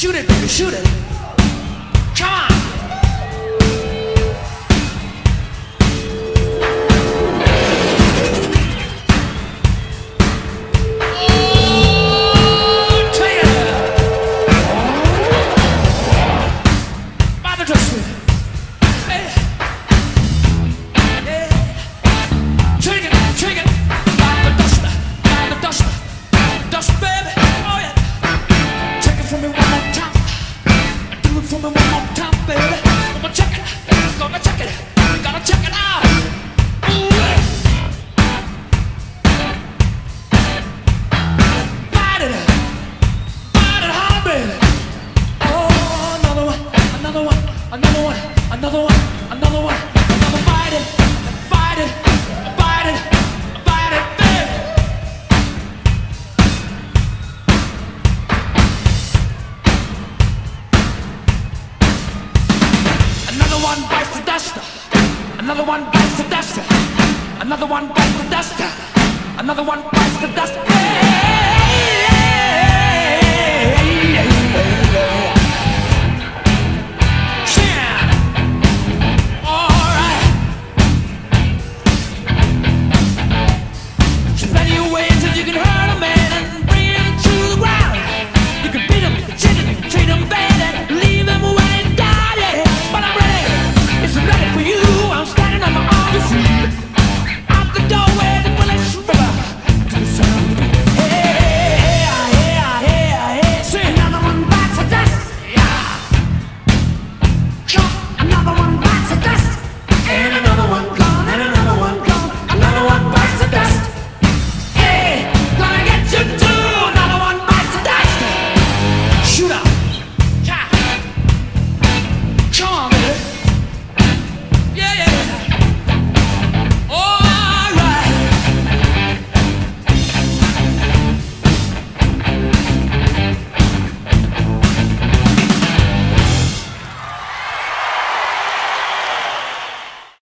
Shoot it, baby, shoot it. Come on. Oh, Taylor. By the dustbin. Hey. Hey. Take it, by the dustbin, baby. Oh yeah. Take it from me. From me one more time, baby. I'm gonna check it, gonna check it, gonna check it out. Ooh. Bite it hard, baby. Oh, another one, another one, another one, another one, another one. Another bite it, bite it, bite it, bite it, Another one bites the dust. Another one bites the dust. Another one bites the dust. Another one bites the dust.